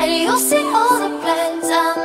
and you'll see all the plans I'm